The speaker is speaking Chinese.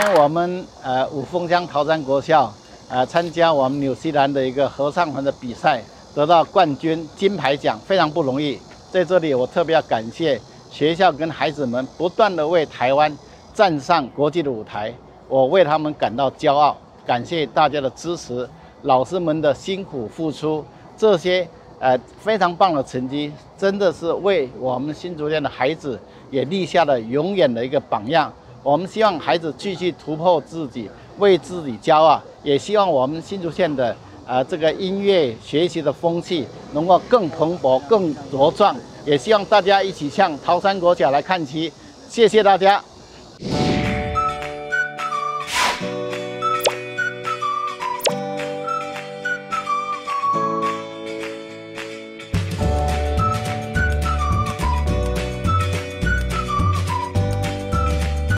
天我们五峰乡桃山国校参加我们纽西兰的一个合唱团的比赛，得到冠军金牌奖，非常不容易。在这里，我特别要感谢学校跟孩子们不断的为台湾站上国际的舞台，我为他们感到骄傲。感谢大家的支持，老师们的辛苦付出，这些非常棒的成绩，真的是为我们新竹县的孩子也立下了永远的一个榜样。 我们希望孩子继续突破自己，为自己骄傲，也希望我们新竹县的这个音乐学习的风气能够更蓬勃、更茁壮。也希望大家一起向桃山国小来看齐，谢谢大家。